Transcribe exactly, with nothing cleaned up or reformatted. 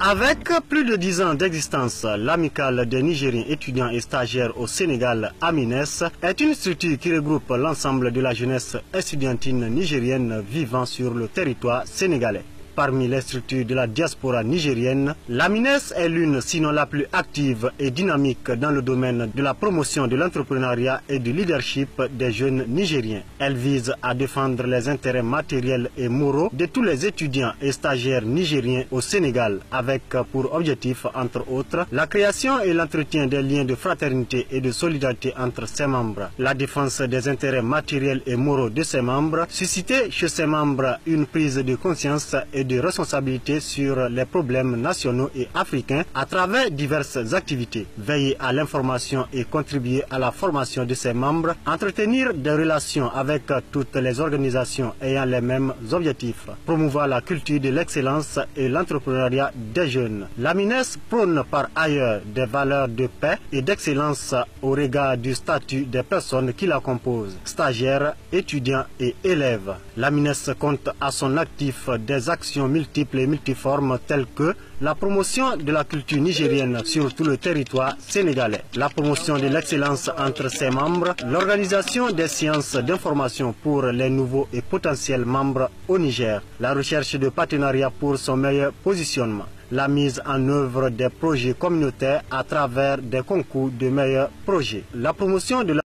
Avec plus de dix ans d'existence, l'amicale des Nigériens étudiants et stagiaires au Sénégal, AMINESS, est une structure qui regroupe l'ensemble de la jeunesse estudiantine nigérienne vivant sur le territoire sénégalais. Parmi les structures de la diaspora nigérienne, l'AMINESS est l'une, sinon la plus active et dynamique dans le domaine de la promotion de l'entrepreneuriat et du leadership des jeunes nigériens. Elle vise à défendre les intérêts matériels et moraux de tous les étudiants et stagiaires nigériens au Sénégal, avec pour objectif, entre autres, la création et l'entretien des liens de fraternité et de solidarité entre ses membres, la défense des intérêts matériels et moraux de ses membres, susciter chez ses membres une prise de conscience et de responsabilité sur les problèmes nationaux et africains à travers diverses activités, veiller à l'information et contribuer à la formation de ses membres, entretenir des relations avec toutes les organisations ayant les mêmes objectifs, promouvoir la culture de l'excellence et l'entrepreneuriat des jeunes. L'AMINESS prône par ailleurs des valeurs de paix et d'excellence au regard du statut des personnes qui la composent, stagiaires, étudiants et élèves. L'AMINESS compte à son actif des actions multiples et multiformes telles que la promotion de la culture nigérienne sur tout le territoire sénégalais, la promotion de l'excellence entre ses membres, l'organisation des séances d'information pour les nouveaux et potentiels membres au Niger, la recherche de partenariats pour son meilleur positionnement, la mise en œuvre des projets communautaires à travers des concours de meilleurs projets, la promotion de la